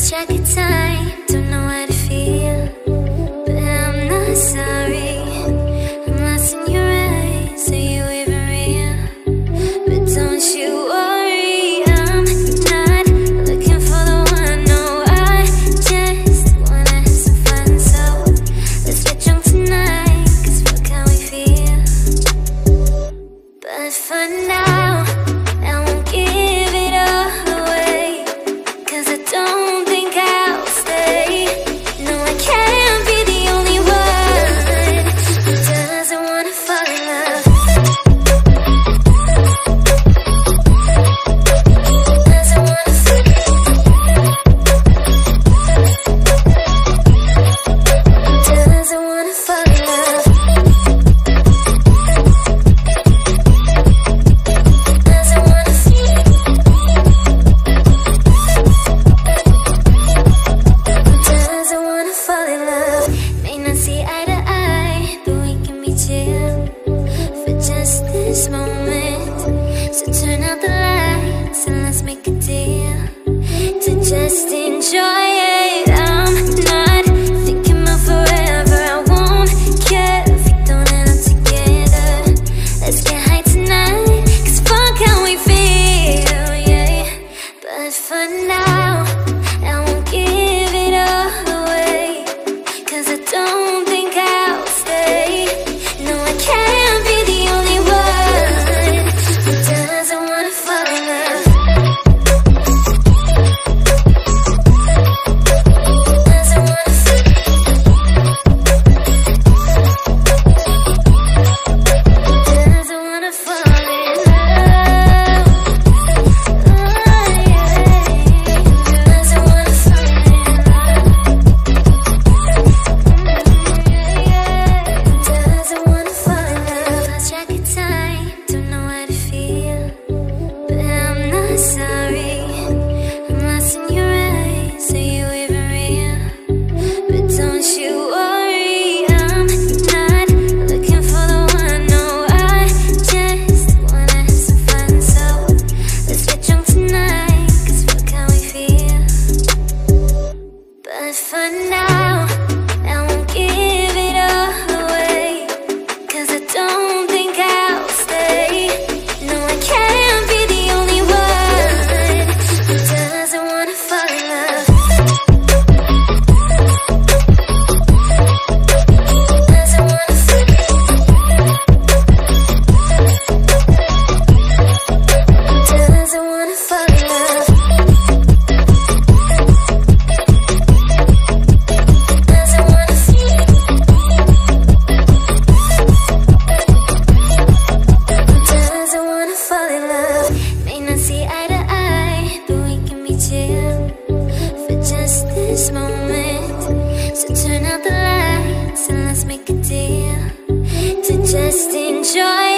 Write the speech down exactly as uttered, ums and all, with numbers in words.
lost track of time, don't know how to feel, but I'm not sorry. I'm lost in your eyes, are you even real? But don't you worry, I'm not looking for the one. No, I just wanna have some fun, so let's get drunk tonight, cause what can we feel? But for now, I won't give it all away, cause I don't moment, so turn out the lights and let's make a deal to just enjoy it. I'm not thinking about forever, I won't care if we don't end up together. Let's get high tonight, cause what can we feel, yeah. But for now, I won't give it all away, cause I don't think I'll stay. No, I can't. Moment, so turn out the lights and let's make a deal to just enjoy.